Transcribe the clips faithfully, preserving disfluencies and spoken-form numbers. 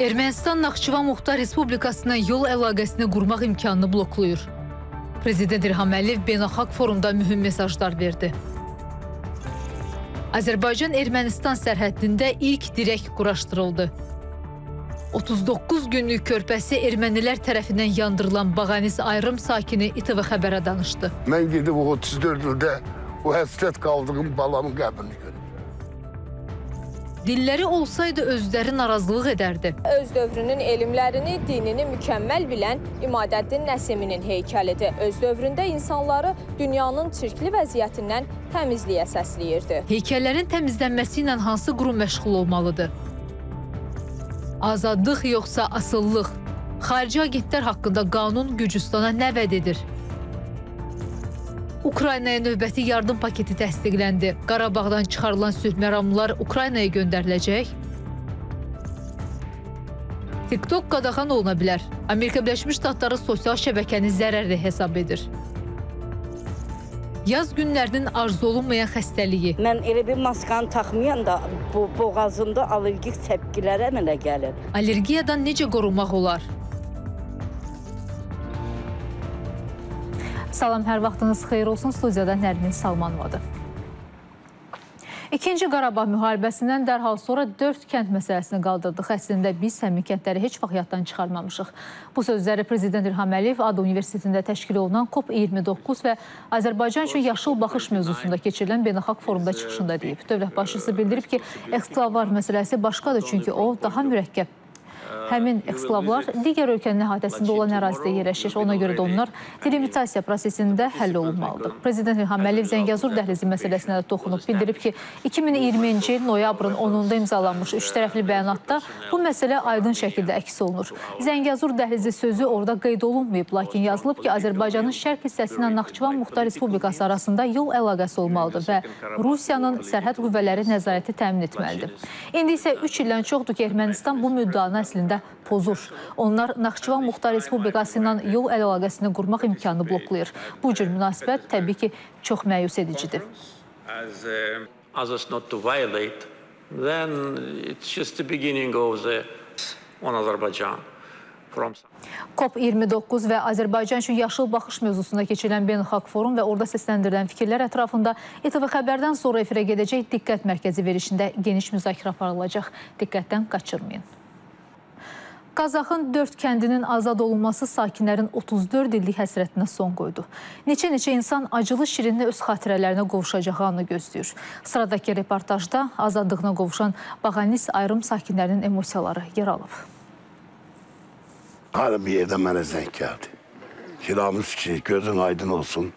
Ermənistan Naxçıvan Muxtar Respublikasına yol əlaqəsini qurmaq imkanını bloklayır. Prezident İlham Əliyev beynəlxalq forumda mühüm mesajlar verdi. Azərbaycan-Ermənistan sərhəddində ilk dirək quraşdırıldı. otuz doqquz günlük körpəsi ermənilər tərəfindən yandırılan Bağanis Ayrım sakini İTV xəbərə danışdı. Mən gedib o otuz dörd ildə o həsrət qaldığım balamın qəbrini gördüm. Dilləri olsaydı özləri narazılıq edərdi. Öz dövrünün elmlərini, dinini mükəmməl bilən İmadəddin Nəsiminin heykəlidir. Öz dövründə insanları dünyanın çirkli vəziyyətindən təmizliyə səsləyirdi. Heykəllərin təmizlənməsi ilə hansı qurum məşğul olmalıdır? Azadlıq yoxsa asıllıq? Xarici agentlər haqqında qanun Gürcüstana nə vəd edir? Ukraynaya növbəti yardım paketi təsdiqləndi. Qarabağdan çıxarılan sülh məramlılar Ukraynaya göndəriləcək. TikTok qadağan oluna bilər. Amerika Birləşmiş Ştatları sosial şəbəkəni zərərli hesab edir. Yaz günlərinin arzu olunmayan xəstəliyi. Mən elə bir maskanı taxmayan da bu boğazımda allergik səpkilərə mənə gəlir. Allergiyadan necə qorunmaq olar? Salam, hər vaxtınız xeyir olsun. Studiyada Nərmin Salmanovadır. İkinci Qarabağ müharibəsindən dərhal sonra dörd kənd məsələsini qaldırdıq. Əslində biz həmin kəndləri heç vaxt yaddan çıxarmamışıq. Bu sözləri Prezident İlham Əliyev Ad Universitetində təşkil olunan COP iyirmi doqquz və Azərbaycan üçün yaşıl baxış mövzusunda keçirilən beynəlxalq forumda çıxışında deyib. Dövlət başçısı bildirib ki, eksklavar məsələsi başqadır, çünki o daha mürəkkəb. Həmin eksklavlar digər ölkənin əhatəsində olan ərazidə yerləşir. Ona görə də onlar delimitasiya prosesində həll olunmalıdır. Prezident İlham Əliyev Zəngəzur dəhlizi məsələsinə də toxunub, bildirib ki, iki min iyirminci il noyabrın onunda imzalanmış üç tərəfli bəyanatda bu məsələ aydın şəkildə əks olunur. Zəngəzur dəhlizi sözü orada qeyd olunmayıb, lakin yazılıb ki, Azərbaycanın şərq hissəsi ilə Naxçıvan Muxtar Respublikası arasında yol əlaqəsi olmalıdır və Rusiyanın sərhəd qüvvələri nəzarəti təmin etməlidir. İndi isə üç ildən çoxdur ki, Ermənistan bu müddəanı əslində pozur. Onlar Naxçıvan Muxtar Respublikası ilə yol əlaqəsini qurmaq imkanını bloklayır. Bu cür münasibət təbii ki, çox məyus edicidir. COP iyirmi doqquz və Azərbaycan üçün yaşıl baxış mövzusunda keçirilən beynəlxalq forum və orada səsləndirilən fikirlər ətrafında İTV xəbərdən sonra efirə gedəcək diqqət mərkəzi verişində geniş müzakirə aparılacaq. Diqqətdən qaçırmayın. Qazaxın dörd kəndinin azad olunması sakinlərin otuz dörd illik həsrətinə son qoydu. Neçə-neçə insan acılı şirinlə öz xatirələrinə qovuşacağı anı gözləyir. Sıradakı reportajda azadlığına qovuşan Bağanis Ayrım sakinlərinin emosiyaları yer alıb. Hər bir yerdə mənə zəng gəldi. Kiramız ki, gözün aydın olsun,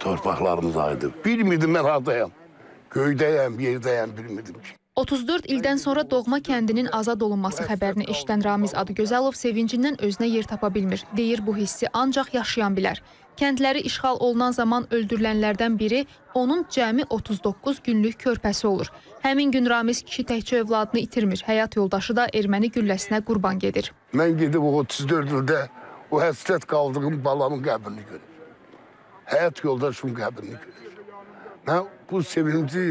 torpaqlarımız aydın. Bilmirdim mən hardayam, göydəyəm, yerdəyəm, bilmirdim ki. otuz dörd ildən sonra doğma kəndinin azad olunması xəbərini eşidən Ramiz Adıgözəlov sevincindən özünə yer tapa bilmir. Deyir, bu hissi ancaq yaşayan bilər. Kəndləri işğal olunan zaman öldürülənlərdən biri onun cəmi otuz doqquz günlük körpəsi olur. Həmin gün Ramiz kişi təkcə övladını itirmir. Həyat yoldaşı da erməni gülləsinə qurban gedir. Mən gedib o otuz dörd ildə o həsrət qaldığım balamın qəbrini görür. Həyat yoldaşımın qəbrini görür. Mən bu sevinci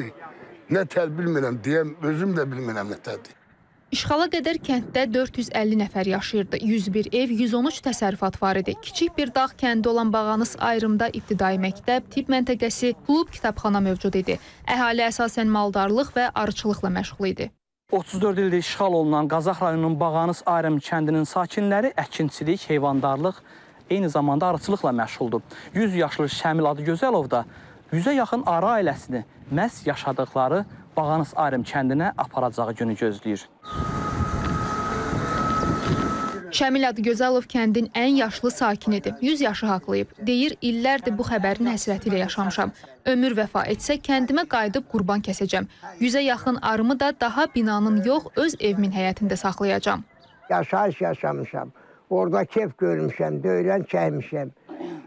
nə tər bilmirəm, deyəm, özüm də bilmirəm nə tərdir. İşğala qədər kənddə dörd yüz əlli nəfər yaşayırdı. yüz bir ev, yüz on üç təsərrüfat var idi. Kiçik bir dağ kəndi olan Bağanis Ayrımda ibtidai məktəb, tibb məntəqəsi, klub, kitabxana mövcud idi. Əhali əsasən maldarlıq və arıçılıqla məşğul idi. otuz dörd ildə işğal olunan Qazax rayonunun Bağanis Ayrım kəndinin sakinləri əkinçilik, heyvandarlıq, eyni zamanda arıçılıqla məşğuldur. yüz yaşlı Şəmil Adıgözəlov da yüzə yaxın arı ailəsini məhz yaşadıqları Bağanis Ayrım kəndinə aparacağı günü gözləyir. Şəmil Adıgözəlov kəndin ən yaşlı sakinidir. yüz yaşı haqlayıb. Deyir, illərdir bu xəbərin həsrəti ilə yaşamışam. Ömür vəfa etsə, kəndimə qayıdıb qurban kəsəcəm. yüzə yaxın arımı da daha binanın yox, öz evimin həyətində saxlayacam. Yaşayış yaşamışam. Orada kef görmüşəm, döylən çəkmişəm.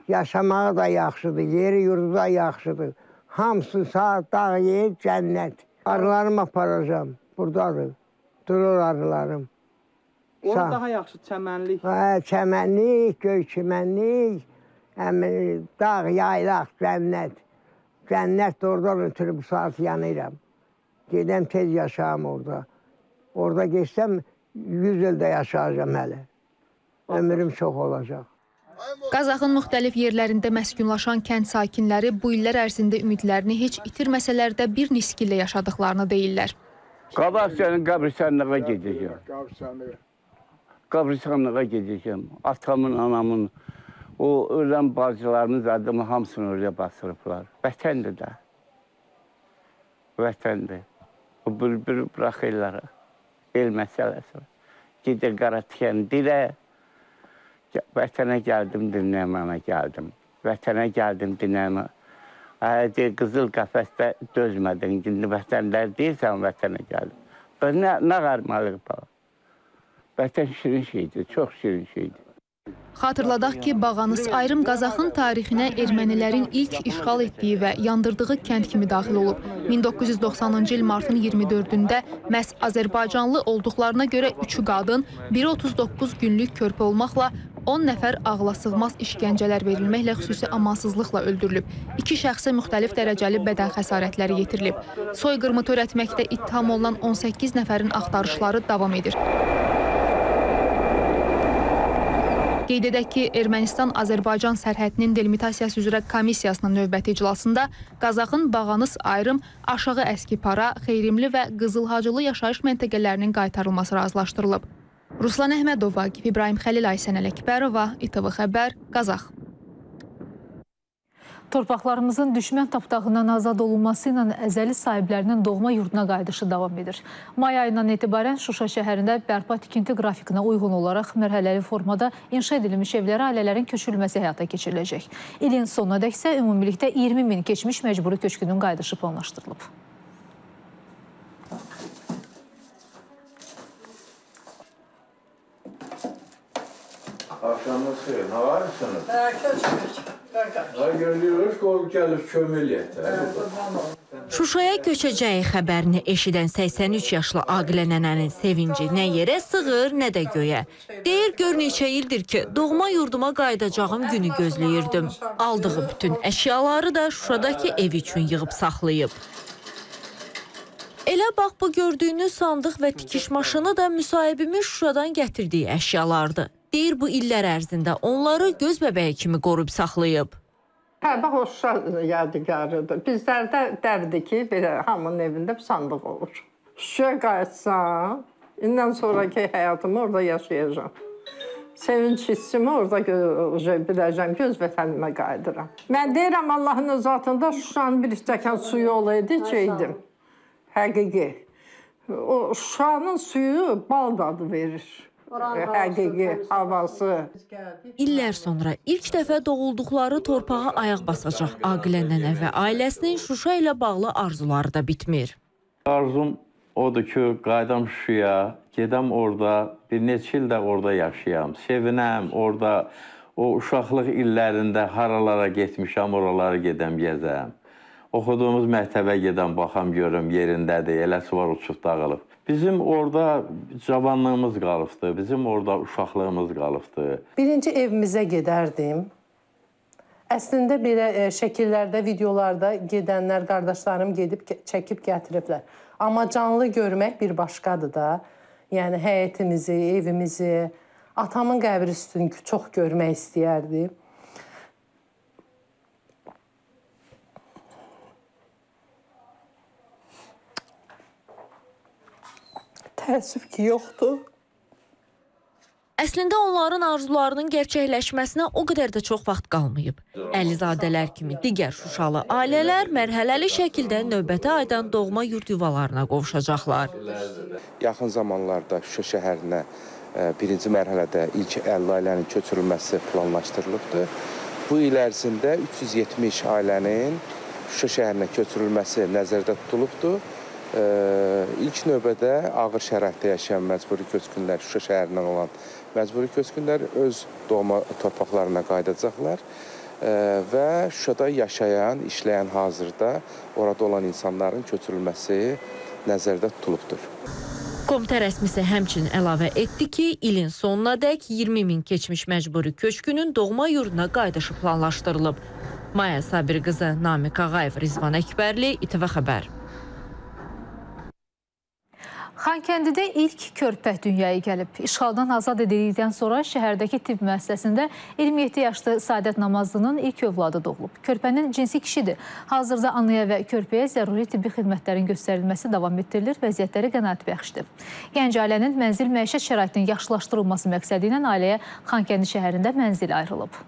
Yaşamağı da yaxşıdır, yeri yurdu da yaxşıdır. Hamısı saat, dağ, yer, cənnət. Arılarımı aparacam, buradadır. Durur arılarım. Orada daha yaxşı, çəmənlik. Hə, çəmənlik, göykümənlik, dağ, yaylaq, cənnət. Cənnət oradan ötürü bu saat yanıram. Gedəm tez yaşayam orada. Orada geçsəm yüz ildə yaşayacağam hələ. Ömrüm çox olacaq. Qazaxın müxtəlif yerlərində məskunlaşan kənd sakinləri bu illər ərzində ümidlərini heç itirməsələr də bir niski ilə yaşadıqlarını deyirlər. Qabaxçanın qabristanlığa gedəcəm. Qabristanlığa gedəcəm. Atamın, anamın, o ölən bacılarımız adımı hamısını oraya basırıblar. Vətəndir də. Vətəndir. O bülbül bıraxırlar. El məsələsi. Gedir qaratiyən dilə. Vətənə gəldim, dinləmənə gəldim. Vətənə gəldim, dinləmə. Deyir, qızıl qəfəsdə dözmədin, indi vətənlər deyirsən, vətənə gəldim. Bəs nə, nə qarmalıq bala? Vətən şirin şeydir, çox şirin şeydir. Xatırladaq ki, Bağanis Ayrım Qazaxın tarixinə ermənilərin ilk işğal etdiyi və yandırdığı kənd kimi daxil olub. min doqquz yüz doxsanıncı il martın iyirmi dördündə məhz Azərbaycanlı olduqlarına görə üçü qadın, biri otuz doqquz günlük körpə olmaqla on nəfər ağlasığmaz işgəncələr verilməklə xüsusi amansızlıqla öldürülüb. İki şəxsə müxtəlif dərəcəli bədən xəsarətləri yetirilib. Soyqırımı törətməkdə ittiham olunan on səkkiz nəfərin axtarışları davam edir. Qeyd edək ki, Ermənistan-Azərbaycan sərhədinin delimitasiyası üzrə komissiyasının növbəti iclasında Qazaxın Bağanis Ayrım, Aşağı Əskipara, Xeyrimli və Qızılhacılı yaşayış məntəqələrinin qaytarılması razılaşdırılıb. Ruslan Əhmədova, İbrahim Xəlil, Aysən Ələkbərova, İTV Xəbər, Qazax. Torpaqlarımızın düşmən tapdağından azad olunması ilə əzəli sahiblərinin doğma yurduna qayıdışı davam edir. May ayından etibarən Şuşa şəhərində bərpa tikinti qrafikinə uyğun olaraq mərhələli formada inşa edilmiş evlərə ailələrin köçürülməsi həyata keçiriləcək. İlin sonuna dək isə ümumilikdə iyirmi min keçmiş məcburi köçkünün qayıdışı planlaşdırılıb. Axşamda xeyr, nə var mısınız? Hə, köçmür. Şuşaya köçəcəyi xəbərini eşidən səksən üç yaşlı Aqilə nənənin sevinci nə yerə sığır, nə də göyə. Deyir, gör neçə ildir ki, doğma yurduma qayıdacağım günü gözləyirdim. Aldığı bütün əşyaları da Şuşadakı ev üçün yığıb saxlayıb. Elə bax, bu gördüyünüz sandıq və tikiş maşını da müsahibimin Şuşadan gətirdiyi əşyalardır. Deyir, bu illər ərzində onları göz bəbəyi kimi qorub saxlayıb. Hə, bax, o Şuşa yadigarıdır. Bizlərdə dərdi ki, belə hamının evində bir sandıq olur. Şuşa qayıtsam, indən sonraki həyatımı orada yaşayacağım. Sevinç hissimi orada biləcəm ki, öz vətənimə qayıdıram. Mən deyirəm, Allahın özatında Şuşanın bir stəkan suyu olaydı, içəydim. Həqiqi. O Şuşanın suyu bal dadı verir. Həqiqi havası. İllər sonra ilk dəfə doğulduqları torpağa ayaq basacaq Aqilə nənə və ailəsinin Şuşa ilə bağlı arzuları da bitmir. Arzum odur ki, qaydam Şuşaya, gedəm orada, bir neçə il də orada yaşayam, sevinəm orada, o uşaqlıq illərində haralara getmişəm, oralara gedəm, gezəm. Oxuduğumuz məktəbə gedəm, baxam, görüm, yerindədir, eləsi var, uçub dağılıb. Bizim orada cavanlığımız qalıbdı, bizim orada uşaqlığımız qalıbdı. Birinci evimizə gedərdim. Əslində belə şəkillərdə, videolarda gedənlər, qardaşlarım gedib, çəkib gətiriblər. Amma canlı görmək bir başqadır da. Yəni, həyətimizi, evimizi, atamın qəbri üstünü çox görmək istəyərdim. Təəssüf ki, yoxdur. Əslində onların arzularının gerçəkləşməsinə o qədər də çox vaxt qalmayıb. Əlizadələr kimi digər Şuşalı ailələr mərhələli şəkildə növbəti aydan doğma yurd yuvalarına qovuşacaqlar. Yaxın zamanlarda Şuşa şəhərinə birinci mərhələdə ilk əlli ailənin köçürülməsi planlaşdırılıbdır. Bu il ərzində üç yüz yetmiş ailənin Şuşa şəhərinə köçürülməsi nəzərdə tutulubdur. İlk növbədə ağır şəraitdə yaşayan məcburi köçkünlər, Şuşa şəhərindən olan məcburi köçkünlər öz doğma torpaqlarına qayıdacaqlar və Şuşada yaşayan, işləyən hazırda orada olan insanların köçürülməsi nəzərdə tutulubdur. Komitə rəsmisi həmçinin əlavə etdi ki, ilin sonuna dək iyirmi min keçmiş məcburi köçkünün doğma yurduna qayıdışı planlaşdırılıb. Maya Sabir qızı, Namiq Ağayev, Rizvan Əkbərli, İTV Xəbər. Xankəndidə ilk körpə dünyaya gəlib. İşğaldan azad edildikdən sonra şəhərdəki tibb müəssisəsində iyirmi yeddi yaşlı Saadət Namazlının ilk övladı doğulub. Körpənin cinsi kişidir. Hazırda anaya və körpəyə zəruri tibbi xidmətlərin göstərilməsi davam etdirilir, vəziyyətləri qənaət bəxşdir. Gənc ailənin mənzil məişət şəraitinin yaxşılaşdırılması məqsədi ilə ailəyə Xankəndi şəhərində mənzil ayrılıb.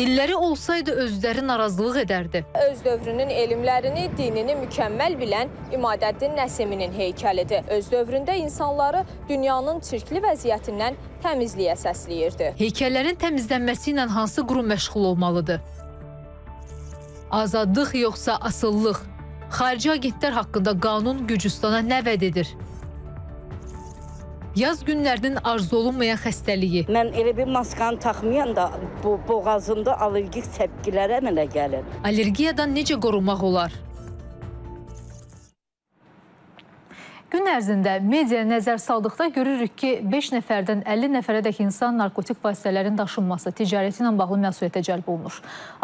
Dilləri olsaydı özləri narazılıq edərdi. Öz dövrünün elmlərini, dinini mükəmməl bilən İmadəddin Nəsiminin heykəlidir. Öz dövründə insanları dünyanın çirkli vəziyyətindən təmizliyə səsləyirdi. Heykəllərin təmizlənməsi ilə hansı qurum məşğul olmalıdır? Azadlıq yoxsa asıllıq? Xarici agentlər haqqında qanun Gürcüstana nə vəd edir? Yaz günlərinin arzu olunmayan xəstəliyi. Mən elə bir maskanı taxmayan da bu boğazımda allergik səpkilərə mənə gəlir. Allergiyadan necə qorunmaq olar? Gün ərzində media nəzər saldıqda görürük ki, beş nəfərdən əlli nəfərədək insan narkotik vasitələrin daşınması, ticarəti ilə bağlı məsuliyyətə cəlb olunur.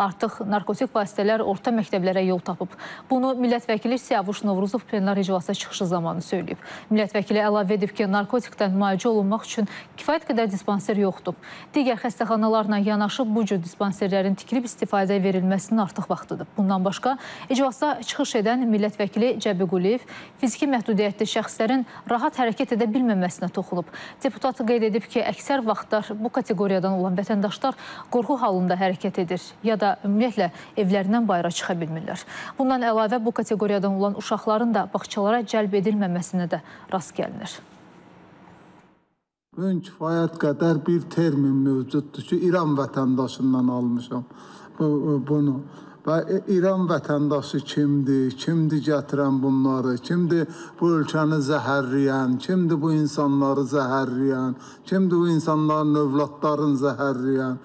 Artıq narkotik vasitələr orta məktəblərə yol tapıb. Bunu millət vəkili Siyavuş Novruzov plenar iclasa çıxışı zamanı söyləyib. Millət vəkili əlavə edib ki, narkotikdən müalicə olunmaq üçün kifayət qədər dispanser yoxdur. Digər xəstəxanalarla yanaşı bu cür dispanserlərin tikilib istifadəyə verilməsinin artıq vaxtıdır. Bundan başqa iclasa çıxış edən millət vəkili Cəbi Quliyev fiziki məhdudiyyətli şəxslərin rahat hərəkət edə bilməməsinə toxunub. Deputat qeyd edib ki, əksər vaxtlar bu kateqoriyadan olan vətəndaşlar qorxu halında hərəkət edir ya da ümumiyyətlə evlərindən bayıra çıxa bilmirlər. Bundan əlavə bu kateqoriyadan olan uşaqların da bağçalara cəlb edilməməsinə də rast gəlinir. Bugün kifayət qədər bir termin mövcuddur ki, İran vətəndaşından almışam bunu. Və İran vətəndaşı kimdir, kimdir gətirən bunları, kimdir bu ölkəni zəhərləyən, kimdir bu insanları zəhərləyən, kimdir bu insanların övladlarını zəhərləyən.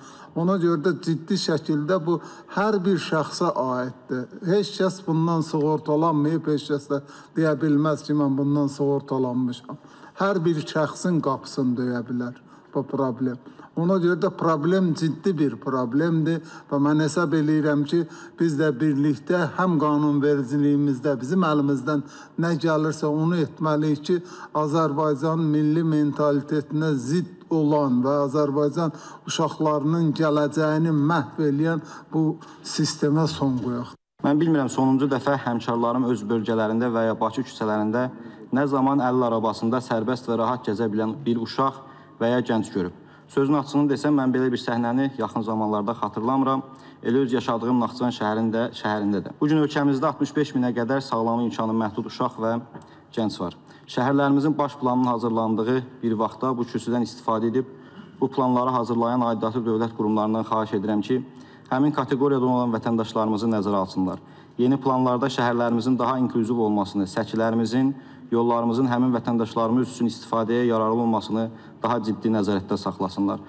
Ona görə də ciddi şəkildə bu hər bir şəxsə aiddir. Heç kəs bundan sığortalanmayıb, heç kəs də deyə bilməz ki, mən bundan sığortalanmışam. Hər bir şəxsin qapısını döyə bilər bu problem. Ona görə də problem ciddi bir problemdir və mən hesab eləyirəm ki, biz də birlikdə həm qanunvericiliyimizdə bizim əlimizdən nə gəlirsə onu etməliyik ki, Azərbaycan milli mentalitetinə zidd olan və Azərbaycan uşaqlarının gələcəyini məhv eləyən bu sistemə son qoyaq. Mən bilmirəm, sonuncu dəfə həmkarlarım öz bölgələrində və ya Bakı küçələrində nə zaman əlil arabasında sərbəst və rahat gəzə bilən bir uşaq və ya gənc görüb. Sözün açığını desəm, mən belə bir səhnəni yaxın zamanlarda xatırlamıram. Elə öz yaşadığım Naxçıvan şəhərində, şəhərindədir. Bugün ölkəmizdə altmış beş minə qədər sağlamlıq imkanı məhdud uşaq və gənc var. Şəhərlərimizin baş planının hazırlandığı bir vaxtda bu kürsüdən istifadə edib, bu planları hazırlayan aidiyyatı dövlət qurumlarından xahiş edirəm ki, həmin kateqoriyadan olan vətəndaşlarımızı nəzərə alsınlar. Yeni planlarda şəhərlərimizin daha inklüziv olmasını, səkilərimizin, yollarımızın həmin vətəndaşlarımız üçün istifadəyə yararlı olmasını daha ciddi nəzarətdə saxlasınlar.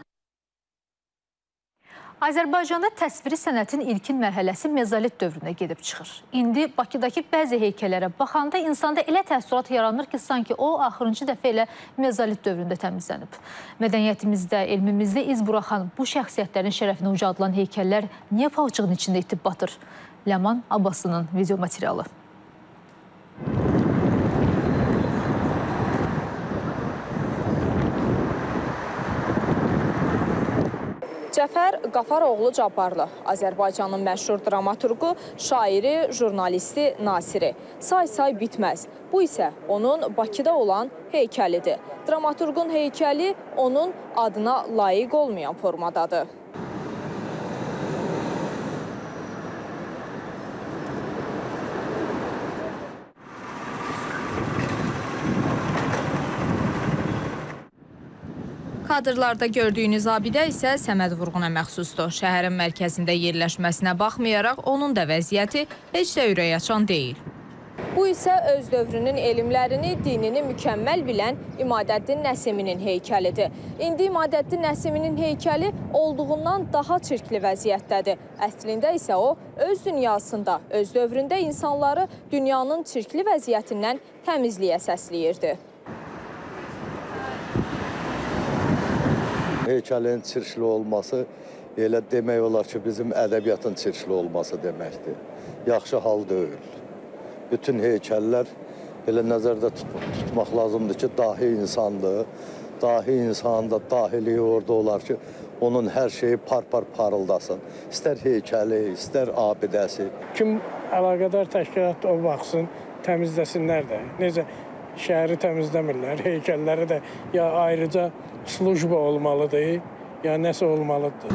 Azərbaycanda təsviri sənətin ilkin mərhələsi mezolit dövrünə gedib çıxır. İndi Bakıdakı bəzi heykəllərə baxanda insanda elə təəssürat yaranır ki, sanki o axırıncı dəfə elə mezolit dövründə təmizlənib. Mədəniyyətimizdə, elmimizdə iz buraxan bu şəxsiyyətlərin şərəfinə ucadılan heykəllər niyə palçığın içində itib batır? Ləman Abbasının video materialı. Cəfər Qafaroğlu Cabbarlı, Azərbaycanın məşhur dramaturqu, şairi, jurnalisti, nasiri. Say-say bitməz. Bu isə onun Bakıda olan heykəlidir. Dramaturqun heykəli onun adına layiq olmayan formadadır. Kadrlarda gördüyünüz abidə isə Səməd Vurğuna məxsusdur. Şəhərin mərkəzində yerləşməsinə baxmayaraq, onun da vəziyyəti heç də ürək açan deyil. Bu isə öz dövrünün elmlərini, dinini mükəmməl bilən İmadəddin Nəsiminin heykəlidir. İndi İmadəddin Nəsiminin heykəli olduğundan daha çirkli vəziyyətdədir. Əslində isə o, öz dünyasında, öz dövründə insanları dünyanın çirkli vəziyyətindən təmizliyə səsləyirdi. Heykəlin çirkli olması elə demək olar ki, bizim ədəbiyyatın çirkli olması deməkdir. Yaxşı hal deyil. Bütün heykəllər elə nəzərdə tutmaq lazımdır ki, dahi insandır. Dahi insanda dahiliyi orada olar ki, onun hər şeyi par-par parıldasın. İstər heykəli, istər abidəsi. Kim əlaqədar təşkilat o baxsın, təmizləsinlər də. Necə şəhəri təmizləmirlər, heykəlləri də ya ayrıca slujba olmalıdır, ya nəsə olmalıdır.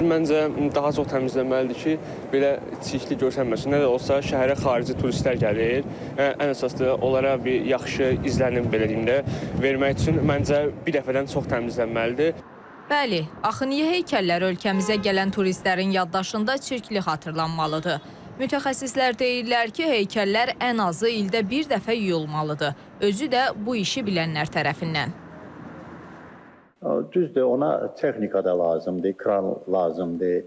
Məncə daha çox təmizləməlidir ki, belə çirkli görsənməsin. Nə də olsa şəhərə xarici turistlər gəlir. Ən əsaslı onlara bir yaxşı izlənim belə deyim də vermək üçün məncə bir dəfədən çox təmizlənməlidir. Bəli, axı niyə heykəllər ölkəmizə gələn turistlərin yaddaşında çirkli xatırlanmalıdır? Mütəxəssislər deyirlər ki, heykəllər ən azı ildə bir dəfə yuyulmalıdır. Özü də bu işi bilənlər tərəfindən. Düzdür, ona texnika da lazımdır, kran lazımdır.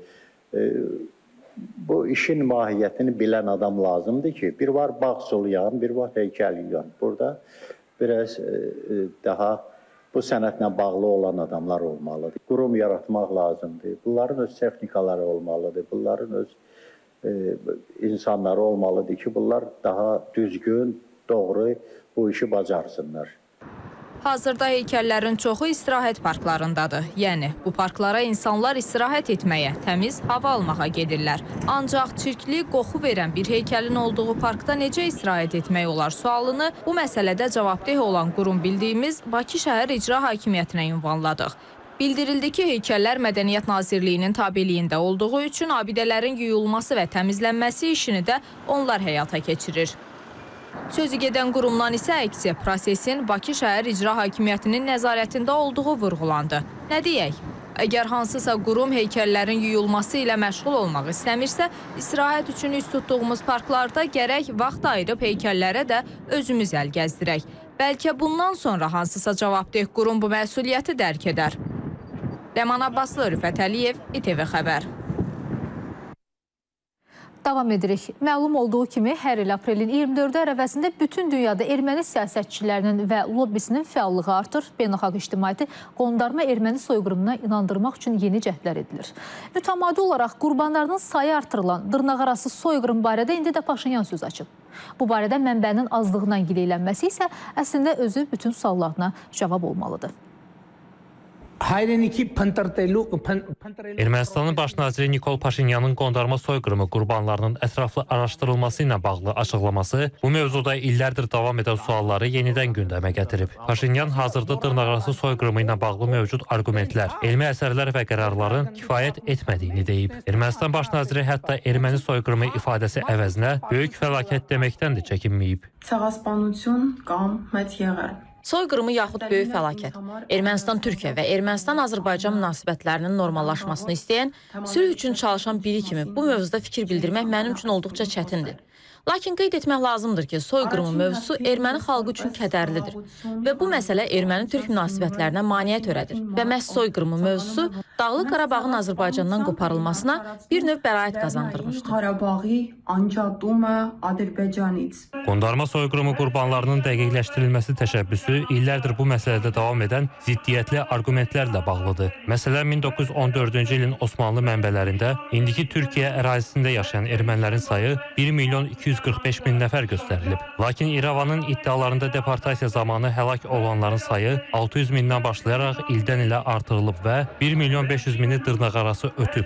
Bu işin mahiyyətini bilən adam lazımdır ki, bir var bağ sulayan, bir var heykəl yuyan. Burada biraz daha bu sənətlə bağlı olan adamlar olmalıdır. Qurum yaratmaq lazımdır. Bunların öz texnikaları olmalıdır, bunların öz insanlar olmalıdır ki, bunlar daha düzgün, doğru bu işi bacarsınlar. Hazırda heykəllərin çoxu istirahət parklarındadır. Yəni, bu parklara insanlar istirahət etməyə, təmiz hava almağa gedirlər. Ancaq çirkli, qoxu verən bir heykəlin olduğu parkda necə istirahət etmək olar sualını bu məsələdə cavabdeh olan qurum bildiyimiz Bakı Şəhər İcra Hakimiyyətinə ünvanladıq. Bildirildi ki, heykəllər Mədəniyyət Nazirliyinin tabeliyində olduğu üçün abidələrin yuyulması və təmizlənməsi işini də onlar həyata keçirir. Sözü gedən qurumdan isə əksi prosesin Bakı Şəhər İcra Hakimiyyətinin nəzarətində olduğu vurğulandı. Nə deyək? Əgər hansısa qurum heykəllərin yuyulması ilə məşğul olmaq istəmirsə, istirahət üçün üst tutduğumuz parklarda gərək vaxt ayırıb heykəllərə də özümüz əl gəzdirək. Bəlkə bundan sonra hansısa cavabdeh qurum bu məsuliyyəti dərk edər. Ləman Abbaslı, Rüfət Əliyev, İTV Xəbər. Davam edirik. Məlum olduğu kimi, hər il aprelin iyirmi dördü ərəfəsində bütün dünyada erməni siyasətçilərinin və lobbisinin fəallığı artır, beynəlxalq ictimaiyyəti qondarma erməni soyqırımına inandırmaq üçün yeni cəhdlər edilir. Mütəmadi olaraq qurbanlarının sayı artırılan dırnaqarası soyqırım barədə indi də Paşinyan söz açıb. Bu barədə mənbənin azlığından gileylənməsi isə əslində özü bütün suallarına cavab olmalıdır. Ermənistanın baş naziri Nikol Paşinyanın qondarma soyqırımı qurbanlarının ətraflı araşdırılması ilə bağlı açıqlaması bu mövzuda illərdir davam edən sualları yenidən gündəmə gətirib. Paşinyan hazırda dırnaqarası soyqırımı ilə bağlı mövcud arqumentlər, elmi əsərlər və qərarların kifayət etmədiyini deyib. Ermənistan baş naziri hətta erməni soyqırımı ifadəsi əvəzinə böyük fəlakət deməkdən də çəkinməyib. Soyqırımı yaxud böyük fəlakət, Ermənistan-Türkiyə və Ermənistan-Azərbaycan münasibətlərinin normallaşmasını istəyən, sülh üçün çalışan biri kimi bu mövzuda fikir bildirmək mənim üçün olduqca çətindir. Lakin qeyd etmək lazımdır ki, soyqırımı mövzusu erməni xalqı üçün kədərlidir və bu məsələ erməni-türk münasibətlərinə maneə törədir və məhz soyqırımı mövzusu Dağlıq Qarabağın Azərbaycandan qoparılmasına bir növ bəraət qazandırmışdır. Qondarma soyqırımı qurbanlarının dəqiqləşdirilməsi təşəbbüsü illərdir bu məsələdə davam edən ziddiyyətli arqumentlərlə bağlıdır. Məsələn, min doqquz yüz on dördüncü ilin Osmanlı mənbələrində indiki Türkiyə ərazisində yaşayan ermənilərin sayı bir milyon iki yüz qırx beş min nəfər göstərilib. Lakin İrəvanın iddialarında deportasiya zamanı həlak olanların sayı altı yüz mindən başlayaraq ildən ilə artırılıb və bir milyon beş yüz mini dırnaqarası ötüb.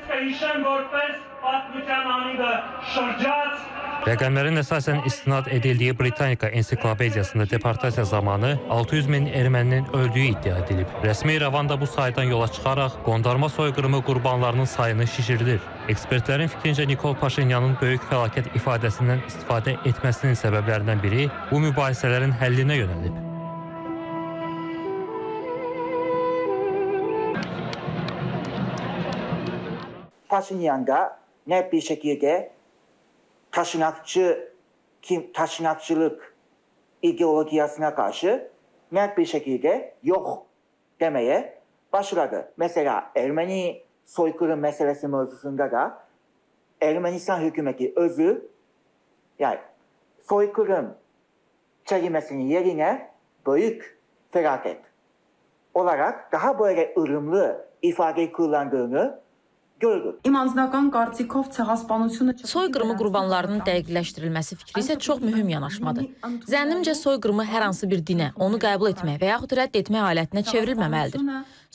Rəqəmlərin əsasən istinad edildiyi Britanika ensiklopediyasında deportasiya zamanı altı yüz min erməninin öldüyü iddia edilib. Rəsmi İrəvan da bu saydan yola çıxaraq qondarma soyqırımı qurbanlarının sayını şişirilir. Ekspertlərin fikrincə Nikol Paşinyanın böyük fəlakət ifadəsindən istifadə etməsinin səbəblərindən biri bu mübahisələrin həllinə yönəlib. Paşinyanda nə bir şəkildə Taşnakçı, kim, taşnakçılık ideolojisine karşı net bir şekilde yok demeye başladı. Mesela Ermeni soykırım meselesi mevzusunda da Ermenistan hükümeti özü yani soykırım kelimesinin yerine büyük felaket olarak daha böyle ılımlı ifadeyi kullandığını gördük. Soyqırımı qurbanlarının dəqiqləşdirilməsi fikri isə çox mühüm yanaşmadır. Zənnimcə soyqırımı hər hansı bir dinə, onu qəbul etmək və yaxud rədd etmək alətinə çevrilməməlidir.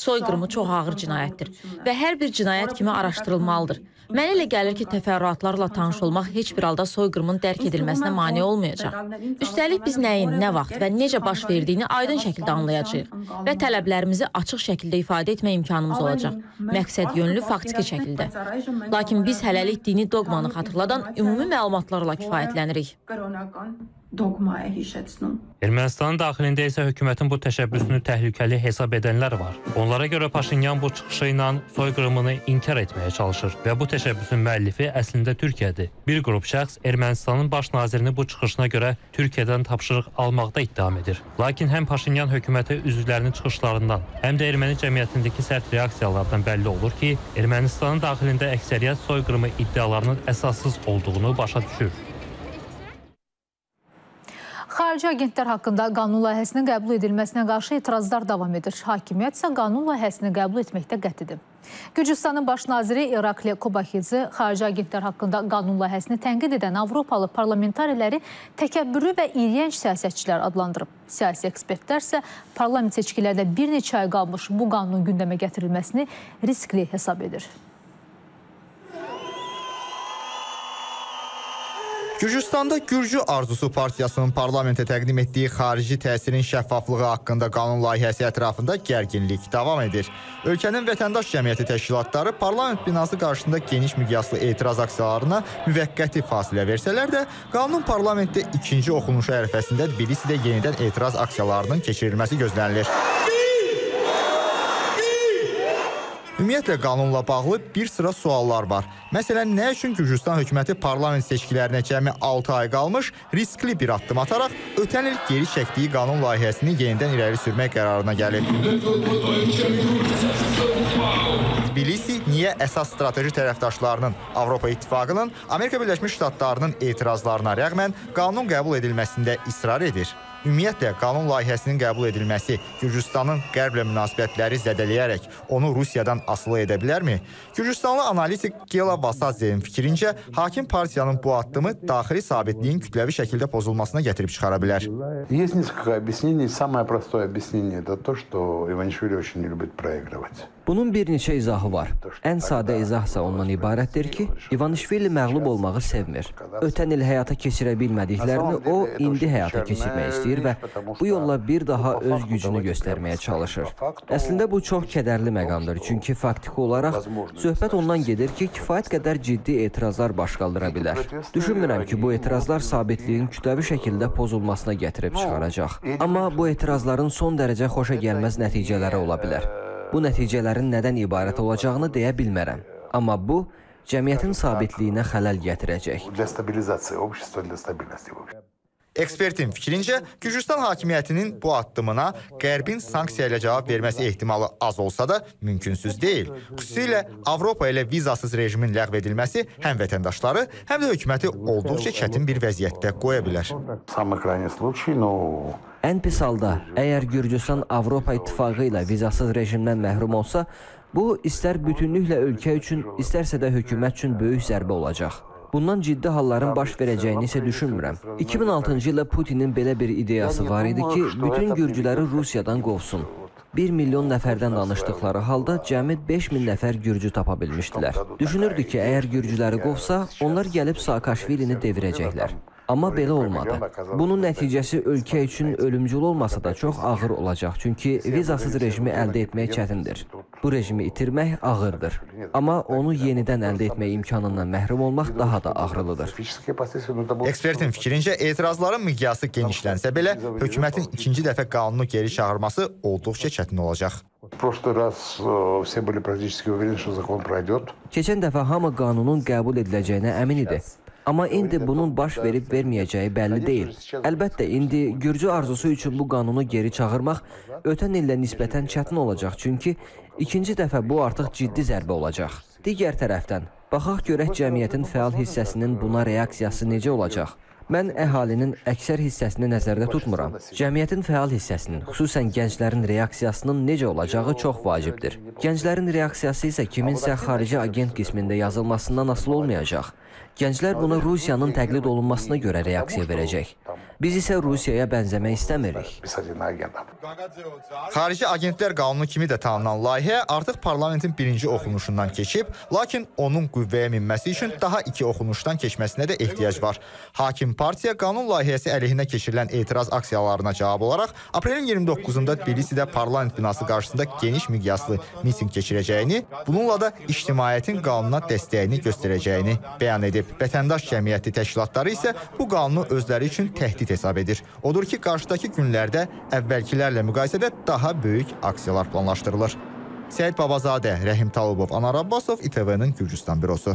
Soyqırımı çox ağır cinayətdir və hər bir cinayət kimi araşdırılmalıdır. Mənə elə gəlir ki, təfərrüatlarla tanış olmaq heç bir halda soyqırımın dərk edilməsinə mane olmayacaq. Üstəlik biz nəyin, nə vaxt və necə baş verdiyini aydın şəkildə anlayacağıq və tələblərimizi açıq şəkildə ifadə etmək imkanımız olacaq. Məqsəd yönlü, faktiki şəkildə. Lakin biz hələlik dini doqmanı xatırladan ümumi məlumatlarla kifayətlənirik. Ermənistanın daxilində isə hökumətin bu təşəbbüsünü təhlükəli hesab edənlər var. Onlara görə Paşinyan bu çıxışı ilə soyqırımını inkar etməyə çalışır və bu təşəbbüsün müəllifi əslində Türkiyədir. Bir qrup şəxs Ermənistanın baş nazirini bu çıxışına görə Türkiyədən tapşırıq almaqda ittiham edir. Lakin həm Paşinyan hökumətə üzvlərinin çıxışlarından, həm də erməni cəmiyyətindəki sərt reaksiyalardan bəlli olur ki, Ermənistanın daxilində əksəriyyət soyqırımı iddialarının əsassız olduğunu başa düşür. Xarici agentlər haqqında qanun layihəsinin qəbul edilməsinə qarşı etirazlar davam edir. Hakimiyyət isə qanun layihəsini qəbul etməkdə qətidir. Gürcüstanın baş naziri İrakli Kobahici xarici agentlər haqqında qanun layihəsini tənqid edən Avropalı parlamentariləri təkəbbürlü və iyrənc siyasətçilər adlandırıb. Siyasi ekspertlər isə parlament seçkilərdə bir neçə ay qalmış bu qanunun gündəmə gətirilməsini riskli hesab edir. Gürcüstanda Gürcü Arzusu Partiyasının parlamentə təqdim etdiyi xarici təsirin şəffaflığı haqqında qanun layihəsi ətrafında gərginlik davam edir. Ölkənin vətəndaş cəmiyyəti təşkilatları parlament binası qarşısında geniş miqyaslı etiraz aksiyalarına müvəqqəti fasilə versələr də, qanun parlamentdə ikinci oxunuşu ərəfəsində Tbilisidə yenidən etiraz aksiyalarının keçirilməsi gözlənilir. Ümumiyyətlə, qanunla bağlı bir sıra suallar var. Məsələn, nə üçün Gürcüstan hökuməti parlament seçkilərinə cəmi altı ay qalmış riskli bir addım ataraq ötən il geri çəkdiyi qanun layihəsini yenidən irəli sürmək qərarına gəlir? Tbilisi niyə əsas strateji tərəfdaşlarının, Avropa İttifaqının, Amerika Birləşmiş Ştatlarının etirazlarına rəğmən qanun qəbul edilməsində israr edir? Ümumiyyətlə, qanun layihəsinin qəbul edilməsi Gürcüstanın qərblə münasibətləri zədələyərək onu Rusiyadan asılı edə bilərmi? Gürcüstanlı analitik Gela Vasadze'nin fikrincə, hakim partiyanın bu addımı daxili sabitliyin kütləvi şəkildə pozulmasına gətirib çıxara bilər. Есть несколько объяснений. Самое простое объяснение это то, что Иванишвили очень не любит проигрывать. Bunun bir neçə izahı var. Ən sadə izahsa ondan ibarətdir ki, İvanişvili məğlub olmağı sevmir. Ötən il həyata keçirə bilmədiklərini o, indi həyata keçirmək istəyir və bu yolla bir daha öz gücünü göstərməyə çalışır. Əslində bu çox kədərli məqamdır, çünki faktiki olaraq söhbət ondan gedir ki, kifayət qədər ciddi etirazlar baş qaldıra bilər. Düşünmürəm ki, bu etirazlar sabitliyin kütləvi şəkildə pozulmasına gətirib çıxaracaq. Amma bu etirazların son dərəcə xoşa gəlməz nəticələri ola bilər. Bu nəticələrin nədən ibarət olacağını deyə bilmərəm. Amma bu, cəmiyyətin sabitliyinə xələl gətirəcək. Ekspertin fikrincə, Gürcüstan hakimiyyətinin bu addımına Qərbin sanksiya ilə cavab verməsi ehtimalı az olsa da mümkünsüz deyil. Xüsusilə Avropa ilə vizasız rejimin ləğv edilməsi həm vətəndaşları, həm də hökuməti olduqca çətin bir vəziyyətdə qoya bilər. Ən pis halda, əgər Gürcüstan Avropa İttifaqı ilə vizasız rejimdən məhrum olsa, bu istər bütünlüklə ölkə üçün, istərsə də hökumət üçün böyük zərbə olacaq. Bundan ciddi halların baş verəcəyini isə düşünmürəm. iki min altıncı ildə Putinin belə bir ideyası var idi ki, bütün Gürcüləri Rusiyadan qovsun. bir milyon nəfərdən danışdıqları halda cəmi beş min nəfər Gürcü tapa bilmişdilər. Düşünürdü ki, əgər Gürcüləri qovsa, onlar gəlib Saakashvilini devirəcəklər. Amma belə olmadı. Bunun nəticəsi ölkə üçün ölümcül olmasa da çox ağır olacaq, çünki vizasız rejimi əldə etmək çətindir. Bu rejimi itirmək ağırdır, amma onu yenidən əldə etmək imkanından məhrum olmaq daha da ağrılıdır. Ekspertin fikrincə, etirazların miqyası genişlənsə belə, hökumətin ikinci dəfə qanunu geri çağırması olduqca çətin olacaq. Keçən dəfə hamı qanunun qəbul ediləcəyinə əmin idi. Amma indi bunun baş verib verməyəcəyi bəlli deyil. Əlbəttə, indi Gürcü arzusu üçün bu qanunu geri çağırmaq ötən illə nisbətən çətin olacaq, çünki ikinci dəfə bu artıq ciddi zərbə olacaq. Digər tərəfdən, baxaq görək cəmiyyətin fəal hissəsinin buna reaksiyası necə olacaq. Mən əhalinin əksər hissəsini nəzərdə tutmuram. Cəmiyyətin fəal hissəsinin, xüsusən gənclərin reaksiyasının necə olacağı çox vacibdir. Gənclərin reaksiyası isə kiminsə xarici agent qismində yazılmasından asılı olmayacaq. Gənclər buna Rusiyanın təqlid olunmasına görə reaksiya verəcək. Biz isə Rusiyaya bənzəmək istəmirik. Xarici agentlər qanunu kimi də tanınan layihə artıq parlamentin birinci oxunuşundan keçib, lakin onun qüvvəyə minməsi üçün daha iki oxunuşdan keçməsinə də ehtiyac var. Hakim partiya qanun layihəsi əleyhinə keçirilən etiraz aksiyalarına cavab olaraq aprelin iyirmi doqquzunda Tbilisidə parlament binası qarşısında geniş miqyaslı miting keçirəcəyini, bununla da ictimaiyyətin qanuna dəstəyini göstərəcəyini bəyan edib. Vətəndaş cəmiyyəti təşkilatları isə bu qanunu özləri üçün təhdid hesab edir. Odur ki, qarşıdakı günlərdə əvvəlkilərlə müqayisədə daha böyük aksiyalar planlaşdırılır. Səid Babazadə, Rəhim Talubov, Anar Abbasov, İ T V-nin Gürcüstan bürosu.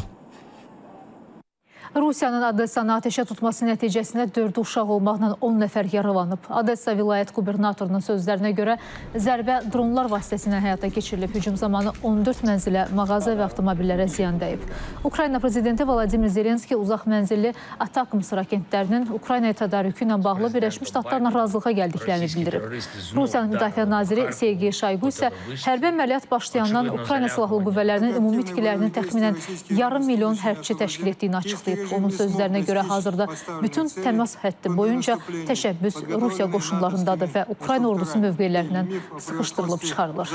Rusiyanın Odessanı ateşə tutması nəticəsində dördü uşaq olmaqla on nəfər yaralanıb. Odessa vilayət qubernatorunun sözlərinə görə zərbə dronlar vasitəsilə həyata keçirilib. Hücum zamanı on dörd mənzilə, mağaza və avtomobillərə ziyan dəyib. Ukrayna prezidenti Vladimir Zelenskiy uzaq mənzilli Atakms raketlərinin Ukrayna tədarükü ilə bağlı Birləşmiş Ştatlarla razılığa gəldiklərini bildirib. Rusiyanın müdafiə naziri Seygi Şaygu isə hərbi əməliyyat başlayandan Ukrayna silahlı qüvvələrinin ümumi itkilərinin təxminən yarım milyon hərbçi təşkil etdiyini açıqlayıb. Onun sözlərinə görə hazırda bütün təmas həddi boyunca təşəbbüs Rusiya qoşunlarındadır və Ukrayna ordusu mövqelərindən sıxışdırılıb çıxarılır.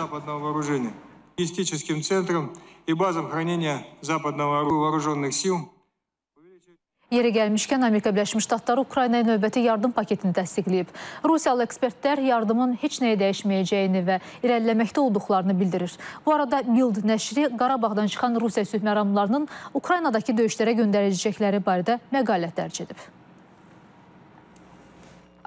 Yeri gəlmişkən, Amerika Birləşmiş Ştatları Ukraynaya növbəti yardım paketini təsdiqləyib. Rusiyalı ekspertlər yardımın heç nəyə dəyişməyəcəyini və irəliləməkdə olduqlarını bildirir. Bu arada Mail Nəşri Qarabağdan çıxan Rusiya sülhməramlarının Ukraynadakı döyüşlərə göndəriləcəkləri barədə məqalə dərc edib.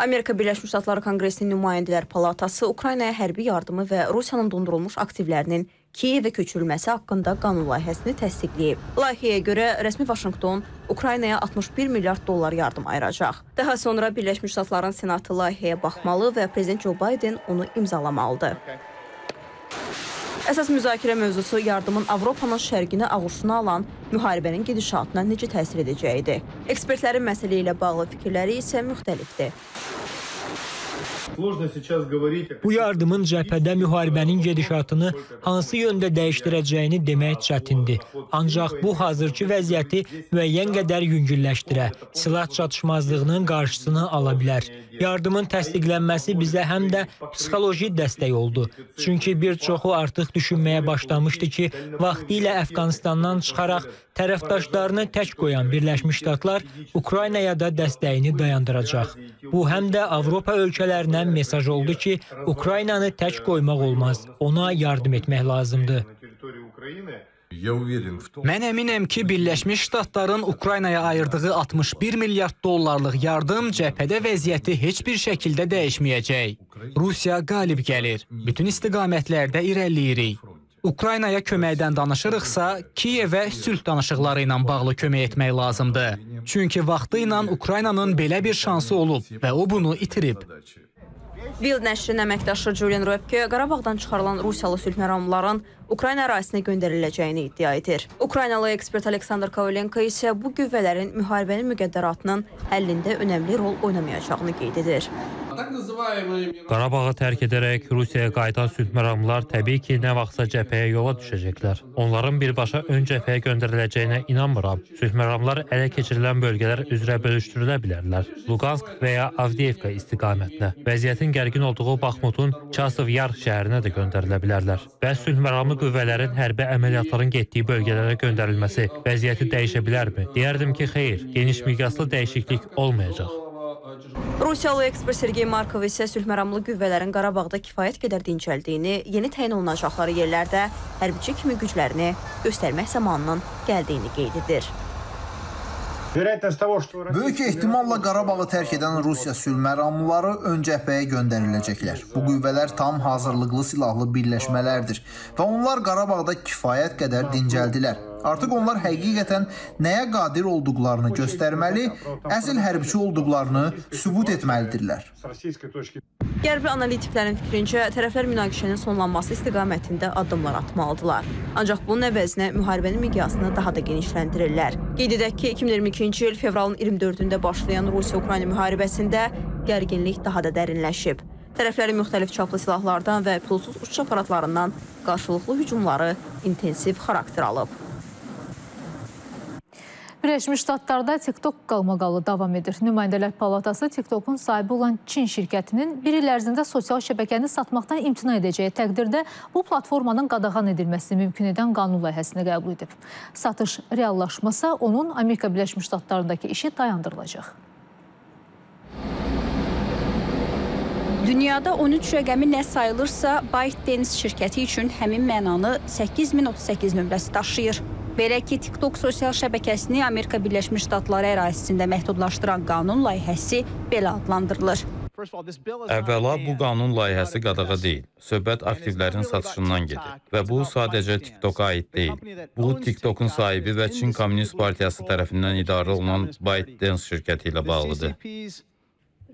Amerika Birləşmiş Ştatları Konqresinin nümayəndələr palatası Ukraynaya hərbi yardımı və Rusiyanın dondurulmuş aktivlərinin Kiyevə köçürülməsi haqqında qanun layihəsini təsdiqləyib. Layihəyə görə rəsmi Vaşinqton Ukraynaya altmış bir milyard dollar yardım ayıracaq. Daha sonra Birləşmiş Ştatların Senatı layihəyə baxmalı və prezident Joe Biden onu imzalamalıdır. Əsas müzakirə mövzusu yardımın Avropanın şərqini ağuşuna alan müharibənin gedişatına necə təsir edəcəyidir. Ekspertlərin məsələ ilə bağlı fikirləri isə müxtəlifdir. Bu yardımın cəbhədə müharibənin gedişatını hansı yöndə dəyişdirəcəyini demək çətindir. Ancaq bu, hazırki vəziyyəti müəyyən qədər yüngülləşdirə, silah çatışmazlığının qarşısını ala bilər. Yardımın təsdiqlənməsi bizə həm də psixoloji dəstək oldu. Çünki bir çoxu artıq düşünməyə başlamışdı ki, vaxtilə Əfqanistandan çıxaraq tərəfdaşlarını tək qoyan Birləşmiş Ştatlar Ukraynaya da dəstəyini dayandıracaq. Bu, həm də Avropa ölkələrinə mesaj oldu ki, Ukraynanı tək qoymaq olmaz, ona yardım etmək lazımdır. Mən əminəm ki, Birləşmiş Ştatların Ukraynaya ayırdığı altmış bir milyard dollarlıq yardım cəbhədə vəziyyəti heç bir şəkildə dəyişməyəcək. Rusiya qalib gəlir, bütün istiqamətlərdə irəliləyirik. Ukraynaya köməkdən danışırıqsa, Kiyevə sülh danışıqları ilə bağlı kömək etmək lazımdır. Çünki vaxtı ilə Ukraynanın belə bir şansı olub və o bunu itirib. Bild nəşrin əməkdaşı Julian Röpcke Qarabağdan çıxarılan Rusiyalı sülhməramların Ukrayna ərazisinə göndəriləcəyini iddia edir. Ukraynalı ekspert Aleksandr Kovalenko isə bu qüvvələrin müharibənin müqəddəratının həllində önəmli rol oynamayacağını qeyd edir. Qarabağı tərk edərək Rusiyaya qayıdan sülhməramlar təbii ki, nə vaxtsa cəbhəyə yola düşəcəklər. Onların birbaşa ön cəbhəyə göndəriləcəyinə inanmıram. Sülhməramlar ələ keçirilən bölgələr üzrə bölüşdürülə bilərlər. Luqansk və ya Avdiyevka istiqamətinə, vəziyyətin gərgin olduğu Baxmutun Çasov Yar şəhərinə də göndərilə bilərlər. Və sülhməramlı qüvvələrin hərbi əməliyyatların getdiyi bölgələrə göndərilməsi vəziyyəti dəyişə bilərmi? Deyərdim ki, xeyr, geniş miqyaslı dəyişiklik olmayacaq. Rusiyalı ekspert Sergey Markov isə sülhməramlı qüvvələrin Qarabağda kifayət qədər dincəldiyini, yeni təyin olunacaqları yerlərdə hərbiçi kimi güclərini göstərmək zamanının gəldiyini qeyd edir. Böyük ehtimalla Qarabağı tərk edən Rusiya sülhməramlıları ön cəbhəyə göndəriləcəklər. Bu qüvvələr tam hazırlıqlı silahlı birləşmələrdir və onlar Qarabağda kifayət qədər dincəldilər. Artıq onlar həqiqətən nəyə qadir olduqlarını göstərməli, əsl hərbiçi olduqlarını sübut etməlidirlər. Qərbi analitiklərin fikrincə, tərəflər münaqişənin sonlanması istiqamətində addımlar atmalıdırlar. Ancaq bunun əvəzinə müharibənin miqyasını daha da genişləndirirlər. Qeyd edək ki, iki min iyirmi ikinci il fevralın iyirmi dördündə başlayan Rusiya-Ukrayna müharibəsində gərginlik daha da dərinləşib. Tərəflərin müxtəlif çaplı silahlardan və pulsuz uçuş aparatlarından qarşılıqlı hücumları intensiv xarakter alıb. Birləşmiş Ştatlarda TikTok qalmaqalı davam edir. Nümayəndələr Palatası TikTokun sahibi olan Çin şirkətinin bir il ərzində sosial şəbəkəni satmaqdan imtina edəcəyi təqdirdə bu platformanın qadağan edilməsini mümkün edən qanun layihəsini qəbul edib. Satış reallaşmasa onun Amerika Birləşmiş Ştatlarındakı işi dayandırılacaq. Dünyada on üç rəqəmi nə sayılırsa, ByteDance şirkəti üçün həmin mənanı səkkiz min otuz səkkiz nömrəsi daşıyır. Belə ki, TikTok sosial şəbəkəsini Amerika Birləşmiş Ştatları ərazisində məhdudlaşdıran qanun layihəsi belə adlandırılır. Əvvəla bu qanun layihəsi qadağa deyil, söhbət aktivlərin satışından gedir. Və bu sadəcə TikToka aid deyil. Bu, TikTokun sahibi və Çin Komünist Partiyası tərəfindən idarə olunan ByteDance şirkəti ilə bağlıdır.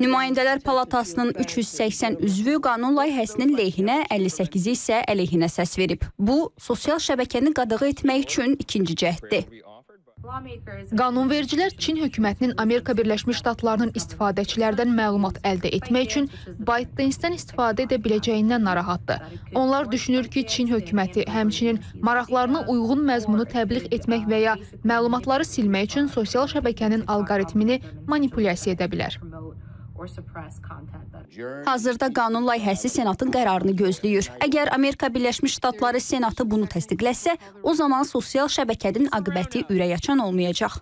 Nümayəndələr Palatasının üç yüz səksən üzvü qanun layihəsinin lehinə, əlli səkkizi isə əleyhinə səs verib. Bu, sosial şəbəkəni qadağa etmək üçün ikinci cəhddir. Qanunvericilər Çin hökumətinin Amerika Birləşmiş Ştatlarının istifadəçilərdən məlumat əldə etmək üçün ByteDance-dən istifadə edə biləcəyindən narahatdır. Onlar düşünür ki, Çin hökuməti həmçinin maraqlarına uyğun məzmunu təbliğ etmək və ya məlumatları silmək üçün sosial şəbəkənin alqoritmini manipulyasiya edə bilər. Hazırda qanun layihəsi Senatın qərarını gözləyir. Əgər Amerika Birləşmiş Ştatları Senatı bunu təsdiqləsə, o zaman sosial şəbəkənin aqibəti ürəkaçan olmayacaq.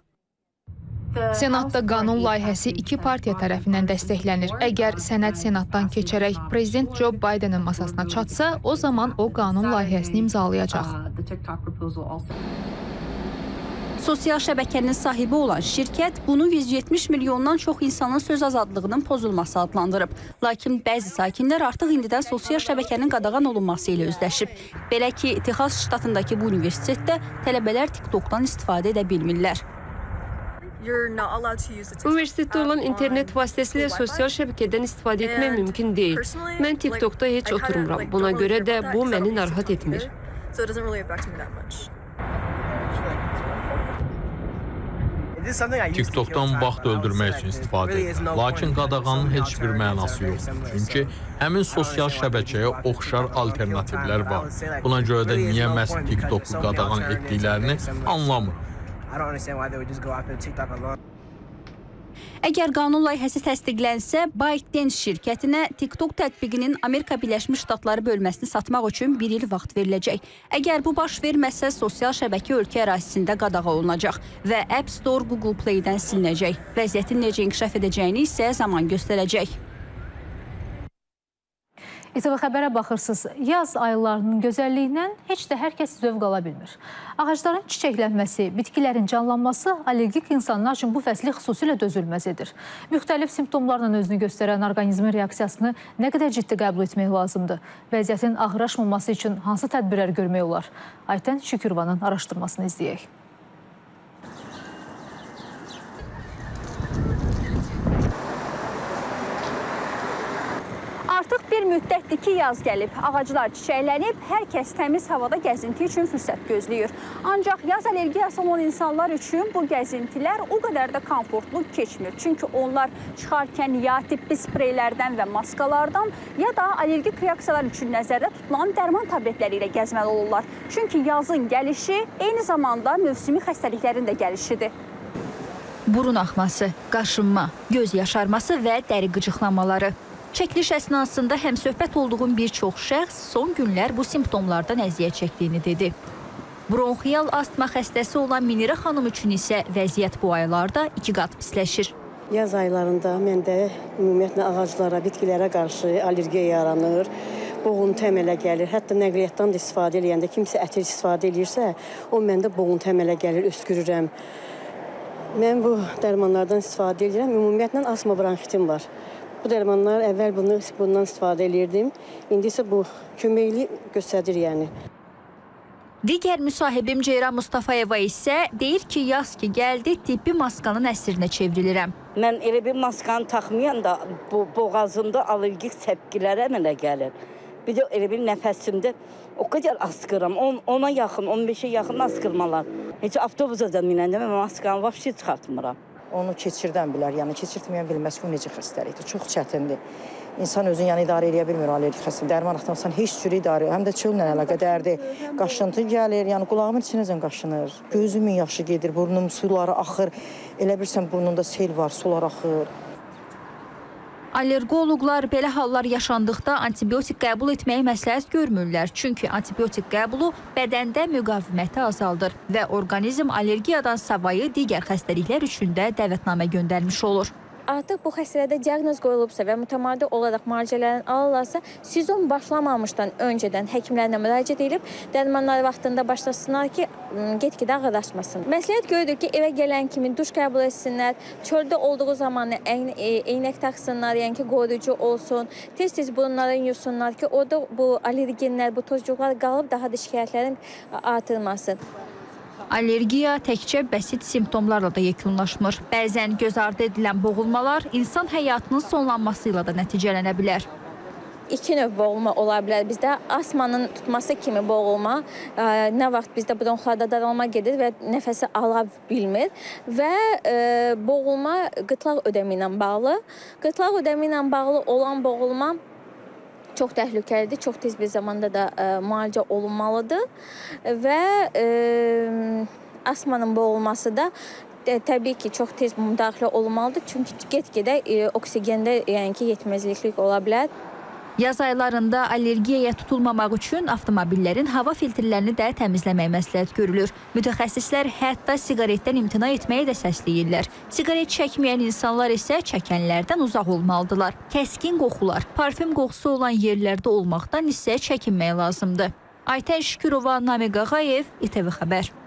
Senatda qanun layihəsi iki partiya tərəfindən dəstəklənir. Əgər sənəd Senatdan keçərək Prezident Joe Bidenin masasına çatsa, o zaman o qanun layihəsini imzalayacaq. Sosial şəbəkənin sahibi olan şirkət bunu yüz yetmiş milyondan çox insanın söz azadlığının pozulması adlandırıb. Lakin bəzi sakinlər artıq indidən sosial şəbəkənin qadağan olunması ilə özləşib. Belə ki, Texas ştatındakı bu universitetdə tələbələr TikTokdan istifadə edə bilmirlər. Universitetdə olan internet vasitəsilə sosial şəbəkədən istifadə etmək mümkün deyil. Mən TikTokda heç oturmuram. Buna görə də bu məni narahat etmir. TikTokdan vaxt öldürmək üçün istifadə edilir. Lakin qadağanın heç bir mənası yoxdur. Çünki həmin sosial şəbəkəyə oxşar alternativlər var. Buna görə də niyə məhz TikToku qadağan etdiklərini anlamıram. Əgər qanun layihəsi təsdiqlənsə, ByteDance şirkətinə TikTok tətbiqinin Amerika Birləşmiş Ştatları bölməsini satmaq üçün bir il vaxt veriləcək. Əgər bu baş verməsə, sosial şəbəkə ölkə ərazisində qadağa olunacaq və App Store, Google Play-dən silinəcək. Vəziyyətin necə inkişaf edəcəyini isə zaman göstərəcək. İTV xəbərə baxırsınız. Yaz aylarının gözəlliyindən heç də hər kəs zövq ala bilmir. Ağacların çiçəklənməsi, bitkilərin canlanması allergik insanlar üçün bu fəsli xüsusilə dözülməzdir. Müxtəlif simptomlarla özünü göstərən orqanizmin reaksiyasını nə qədər ciddi qəbul etmək lazımdır? Vəziyyətin ağırlaşmaması üçün hansı tədbirlər görmək olar? Aytən Şükürvanın araşdırmasını izləyək. Artıq bir müddətdir ki, yaz gəlib, ağaclar çiçəklənib, hər kəs təmiz havada gəzinti üçün fürsət gözləyir. Ancaq yaz allergiyası olan insanlar üçün bu gəzintilər o qədər də komfortlu keçmir. Çünki onlar çıxarkən ya tipli spreylərdən və maskalardan, ya da allergik reaksiyalar üçün nəzərdə tutulan dərman tabletləri ilə gəzməli olurlar. Çünki yazın gəlişi eyni zamanda mövsümi xəstəliklərin də gəlişidir. Burun axması, qaşınma, göz yaşarması və dəri qıcıqlanmaları. Çəkiliş əsnasında həmsöhbət olduğum bir çox şəxs son günlər bu simptomlardan əziyyət çəkdiyini dedi. Bronxial astma xəstəsi olan Minirə xanım üçün isə vəziyyət bu aylarda iki qat pisləşir. Yaz aylarında məndə ümumiyyətlə ağaclara, bitkilərə qarşı allergiya yaranır, boğuntu əmələ gəlir. Hətta nəqliyyatdan da istifadə eləyəndə kimsə ətir istifadə eləyirsə, o məndə boğuntu əmələ gəlir, öskürürəm. Mən bu dərmanlardan istifadə edirəm, ümumiyyətlə asma bronxitim var. Bu dərmanlar əvvəl bunu, bundan istifadə edirdim, indi isə bu köməkli göstərir yəni. Digər müsahibim Ceyran Mustafayeva isə deyir ki, yaz ki gəldi, tibbi maskanın əsrinə çevrilirəm. Mən elə bir maskanı taxmayan da bu boğazımda allergik səpkilərə mənə gəlir. Bir də elə bir nəfəsimdə o qədər askıram, ona yaxın, on beşə yaxın askırmalar. Heç avtobusa da minəndə mən maskanı vəbşi çıxartmıram. Onu keçirdən bilər, yəni keçirtməyən bilməz ki, o necə xəstəlikdir, çox çətindir. İnsan özünü yəni idarə edə bilmir, allergik xəstəlik. Dərman axtarsan heç cür idarə, həm də çöllə əlaqədardır. Qaşıntı gəlir, yəni qulağımın içinəcən qaşınır. Gözümün yaşı gedir, burnum suları axır. Elə bilirsən burnunda sel var, sular axır. Allergoloqlar belə hallar yaşandıqda antibiotik qəbul etməyi məsləhət görmürlər. Çünki antibiotik qəbulu bədəndə müqaviməti azaldır və orqanizm allergiyadan savayı digər xəstəliklər üçün də dəvətnamə göndərmiş olur. Artıq bu xəstəlikdə diaqnoz qoyulubsa və mütəmadi olaraq müalicələrini alırlarsa, sezon başlamamışdan öncədən həkimlərlə müraciət edib, dərmanlar vaxtında başlasınlar ki, get-gedə ağırlaşmasın. Məsləhət görürük ki, evə gələn kimi duş qəbul etsinlər, çöldə olduğu zaman eynək taxsınlar, yəni ki, qoruyucu olsun, tez-tez burunlarını yusunlar ki, orada bu allergenlər, bu tozcuqlar qalıb daha da şikayətlərin artırmasın. Allergiya təkcə bəsit simptomlarla da yekunlaşmır. Bəzən göz ardı edilən boğulmalar insan həyatının sonlanması ilə də nəticələnə bilər. İki növ boğulma ola bilər bizdə. Asmanın tutması kimi boğulma, nə vaxt bizdə bronxlarda daralma gedir və nəfəsi ala bilmir. Və boğulma qıtlaq ödəmi ilə bağlı. Qıtlaq ödəmi ilə bağlı olan boğulma çox təhlükəlidir, çox tez bir zamanda da müalicə olunmalıdır və asmanın boğulması da təbii ki, çox tez müdaxilə olunmalıdır. Çünki get-gedə oksigendə yetməzliklik ola bilər. Yaz aylarında allergiyaya tutulmamaq üçün avtomobillərin hava filtrlərini də təmizləmək məsləhət görülür. Mütəxəssislər hətta siqaretdən imtina etməyi də səsləyirlər. Siqaret çəkməyən insanlar isə çəkənlərdən uzaq olmalıdırlar. Kəskin qoxular, parfüm qoxusu olan yerlərdə olmaqdan isə çəkinmək lazımdır. Aytən Şükürova, Namiq Ağayev, İTV Xəbər.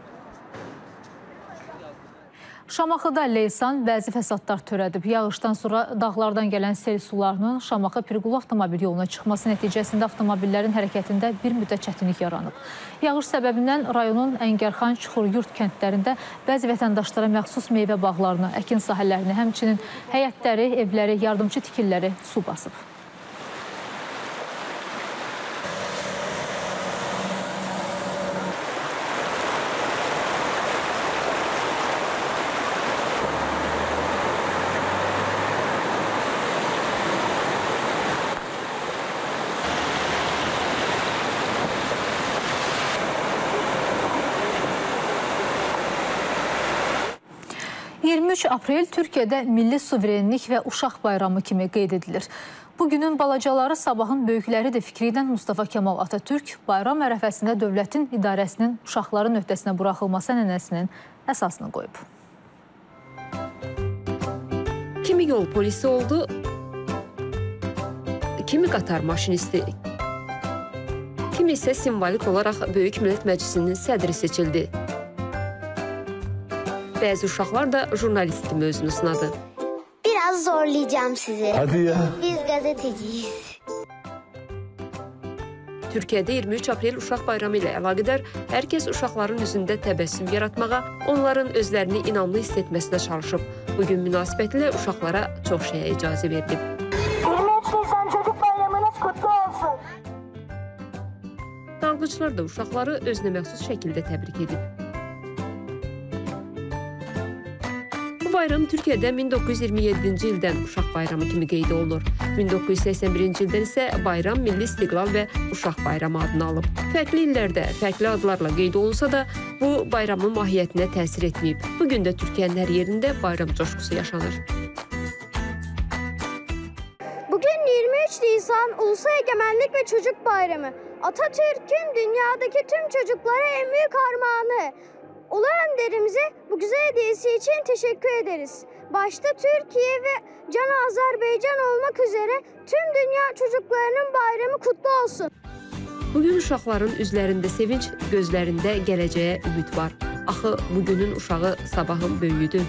Şamaxıda leysan bəzi fəsadlar törədib. Yağışdan sonra dağlardan gələn sel sularının Şamaxı-Pirqulu avtomobil yoluna çıxması nəticəsində avtomobillərin hərəkətində bir müddət çətinlik yaranıb. Yağış səbəbindən rayonun Əngərxan, Çuxuryurt kəndlərində bəzi vətəndaşlara məxsus meyvə bağlarını, əkin sahələrini, həmçinin həyətləri, evləri, yardımçı tikilləri su basıb. iyirmi üç aprel Türkiyədə milli suverenlik və uşaq bayramı kimi qeyd edilir. Bugünün balacaları, sabahın böyükləri də fikri ilə Mustafa Kemal Atatürk bayram ərəfəsində dövlətin idarəsinin uşaqların öhdəsinə buraxılması ənənəsinin əsasını qoyub. Kimi yol polisi oldu, kimi qatar maşinisti, kimi isə simvolik olaraq Böyük Millət Məclisinin sədri seçildi. Bəzi uşaqlar da jurnalist kimi özünü sınadı. Biraz zorlayacağım sizi. Hadi ya. Biz gazeteciyiz. Türkiyədə iyirmi üç aprel Uşaq Bayramı ilə əlaqədar hər kəs uşaqların üzündə təbəssüm yaratmağa, onların özlərini inanlı hiss etməsinə çalışıb. Bugün münasibətilə uşaqlara çox şeyə icazə verilib. iyirmi üç Nisan Çocuk Bayramınız kutlu olsun. Dalğıçlar da uşaqları özünə məxsus şəkildə təbrik edib. Bayram Türkiyədə min doqquz yüz iyirmi yeddinci ildən Uşaq Bayramı kimi qeyd olunur. min doqquz yüz səksən birinci ildən isə Bayram Milli İstiqlal və Uşaq Bayramı adını alıb. Fərqli illərdə fərqli adlarla qeyd olunsa da, bu bayramın mahiyyətinə təsir etməyib. Bugün də Türkiyənin hər yerində bayram coşqusu yaşanır. Bugün iyirmi üç Nisan Ulusa Egemenlik ve Çocuk Bayramı. Atatürk'ün dünyadaki tüm çocuklara en büyük armağanı. Ulu önderimize bu güzel hediyesi için teşekkür ederiz. Başta Türkiye ve can Azərbaycan olmak üzere tüm dünya çocuklarının bayramı kutlu olsun. Bugün uşaqların üzlərində sevinç, gözlərində gələcəyə ümid var. Axı bugünün uşağı sabahın böyüdü.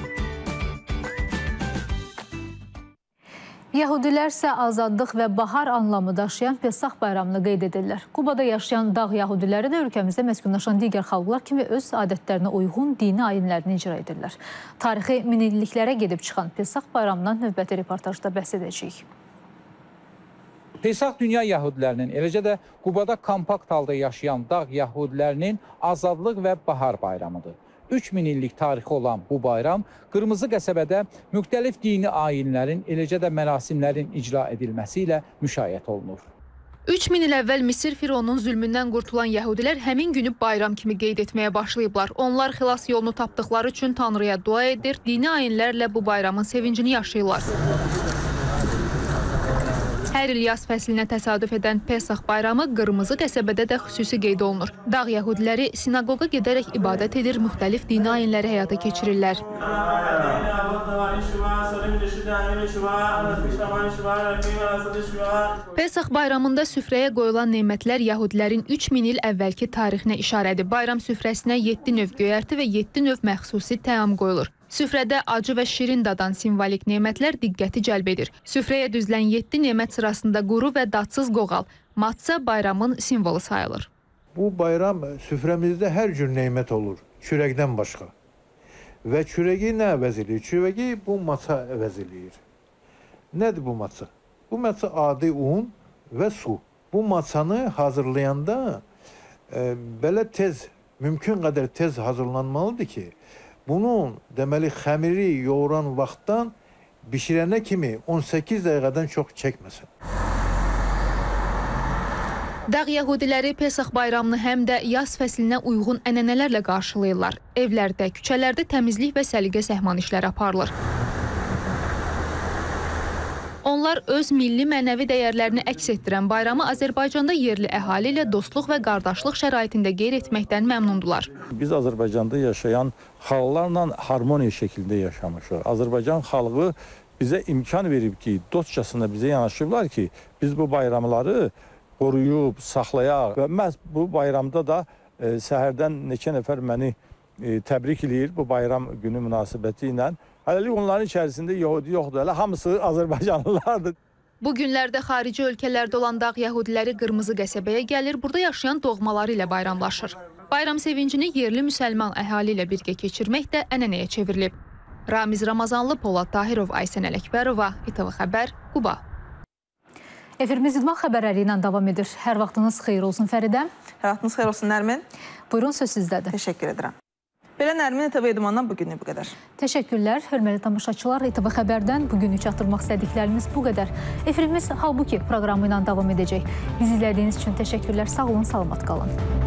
Yahudilər isə azadlıq və bahar anlamı daşıyan Pesax bayramını qeyd edirlər. Qubada yaşayan dağ Yahudiləri də ölkəmizdə məskunlaşan digər xalqlar kimi öz adətlərinə uyğun dini ayinlərini icra edirlər. Tarixi minilliklərə gedib çıxan Pesax bayramından növbəti reportajda bəhs edəcəyik. Pesax dünya Yahudilərinin, eləcə də Qubada kompakt halda yaşayan dağ Yahudilərinin azadlıq və bahar bayramıdır. üç min illik tarixi olan bu bayram Qırmızı qəsəbədə müxtəlif dini ayinlərin, eləcə də mərasimlərin icra edilməsi ilə müşayiət olunur. üç min il əvvəl Misir Fironunun zülmündən qurtulan yəhudilər həmin günü bayram kimi qeyd etməyə başlayıblar. Onlar xilas yolunu tapdıqları üçün Tanrıya dua edir, dini ayinlərlə bu bayramın sevincini yaşayırlar. Hər il yaz fəslinə təsadüf edən Pesax bayramı Qırmızı qəsəbədə də xüsusi qeyd olunur. Dağ Yahudiləri sinaqoqa gedərək ibadət edir, müxtəlif dini ayinləri həyata keçirirlər. Pesax bayramında süfrəyə qoyulan nemətlər Yahudilərin üç min il əvvəlki tarixinə işarədir. Bayram süfrəsinə yeddi növ göyərti və yeddi növ məxsusi təam qoyulur. Süfrədə acı və şirin dadan simvolik nemətlər diqqəti cəlb edir. Süfrəyə düzülən yeddi nemət sırasında quru və dadsız qoğal, matsa bayramın simvolu sayılır. Bu bayram süfrəmizdə hər cür nemət olur, çörəkdən başqa. Və çörəyi nə əvəz eləyir? Çörəyi bu matsa əvəz eləyir. Nədir bu matsa? Bu matsa adi un və su. Bu matsanı hazırlayanda e, belə tez, mümkün qədər tez hazırlanmalıdır ki, bunun deməli xəmiri yoğuran vaxtdan bişirənə kimi on səkkiz dəqiqədən çox çəkməsin. Dağ Yahudiləri Pesax bayramını həm də yaz fəslinə uyğun ənənələrlə qarşılayırlar. Evlərdə, küçələrdə təmizlik və səliqə-səhman işləri aparılır. Onlar öz milli mənəvi dəyərlərini əks etdirən bayramı Azərbaycanda yerli əhali ilə dostluq və qardaşlıq şəraitində qeyd etməkdən məmnundular. Biz Azərbaycanda yaşayan xalqlarla harmoniya şəkildə yaşamışıq. Azərbaycan xalqı bizə imkan verib ki, dostcasına bizə yanaşıblar ki, biz bu bayramları qoruyub, saxlayaq və məhz bu bayramda da e, səhərdən neçə nəfər məni e, təbrik eləyir bu bayram günü münasibəti ilə. Hələlik onların içərisində Yahudi yoxdur, hələ hamısı Azərbaycanlılardır. Bu günlərdə xarici ölkələrdə olan dağ Yahudiləri Qırmızı qəsəbəyə gəlir, burada yaşayan doğmaları ilə bayramlaşır. Bayram sevincini yerli müsəlman əhali ilə birgə keçirmək də ənənəyə çevrilib. Ramiz Ramazanlı, Polad Tahirov, Aysən Ələkbərova, İTV Xəbər, Quba. Efirimiz idman xəbərləri ilə davam edir. Hər vaxtınız xeyir olsun Fəridə. Hər vaxtınız xeyir olsun Nərmin. Buyurun, söz sizdədir. Təşəkkür edirəm. Belə Nərmin, İTV İdmandan bugünlük bu qədər. Təşəkkürlər. Hörmətli tamaşaçılar, İTV Xəbərdən bugünü çatdırmaq istədiklərimiz bu qədər. Efirimiz Halbuki proqramı ilə davam edəcək. Bizi izlədiyiniz üçün təşəkkürlər. Sağ olun, salamat qalın.